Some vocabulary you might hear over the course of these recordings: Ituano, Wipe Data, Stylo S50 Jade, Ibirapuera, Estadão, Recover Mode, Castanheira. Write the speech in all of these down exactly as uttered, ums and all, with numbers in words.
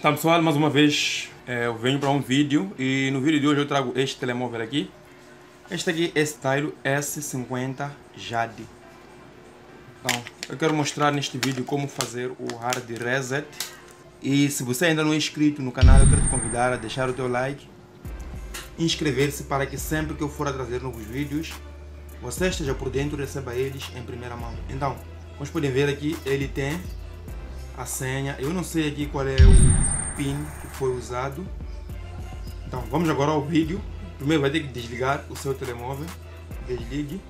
Tá pessoal, mais uma vez é, eu venho para um vídeo e no vídeo de hoje eu trago este telemóvel aqui. Este aqui é Stylo S cinquenta Jade. Então, eu quero mostrar neste vídeo como fazer o hard reset. E se você ainda não é inscrito no canal, eu quero te convidar a deixar o teu like, inscrever-se para que sempre que eu for a trazer novos vídeos, você esteja por dentro e receba eles em primeira mão. Então, como vocês podem ver aqui, ele tem a senha. Eu não sei aqui qual é o PIN que foi usado. Então vamos agora ao vídeo. Primeiro vai ter que desligar o seu telemóvel. Desligue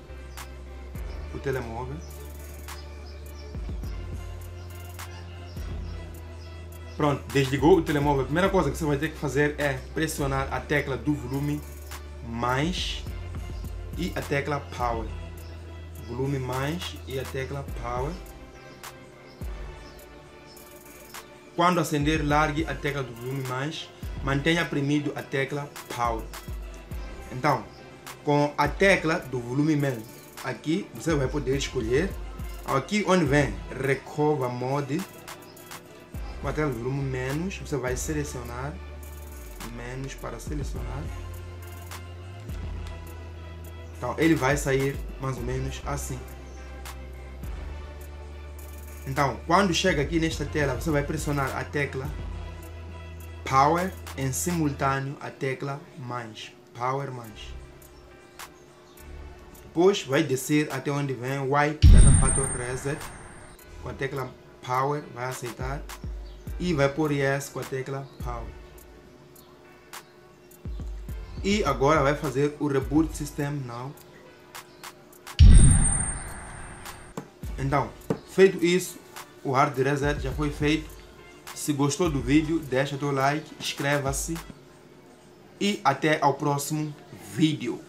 o telemóvel. Pronto, desligou o telemóvel. A primeira coisa que você vai ter que fazer é pressionar a tecla do volume mais e a tecla power. Volume mais e a tecla power. Quando acender, largue a tecla do volume mais, mantenha premido a tecla power. Então, com a tecla do volume menos, aqui você vai poder escolher, aqui onde vem Recover Mode, com a tecla do volume menos, você vai selecionar, menos para selecionar. Então, ele vai sair mais ou menos assim. Então, quando chega aqui nesta tela, você vai pressionar a tecla Power em simultâneo a tecla mais, Power mais. Depois vai descer até onde vem Wipe Data Factor Reset, com a tecla Power, vai aceitar e vai por Yes com a tecla Power. E agora vai fazer o Reboot System Now. Então, feito isso, o hard reset já foi feito. Se gostou do vídeo, deixa teu like, inscreva-se e até ao próximo vídeo.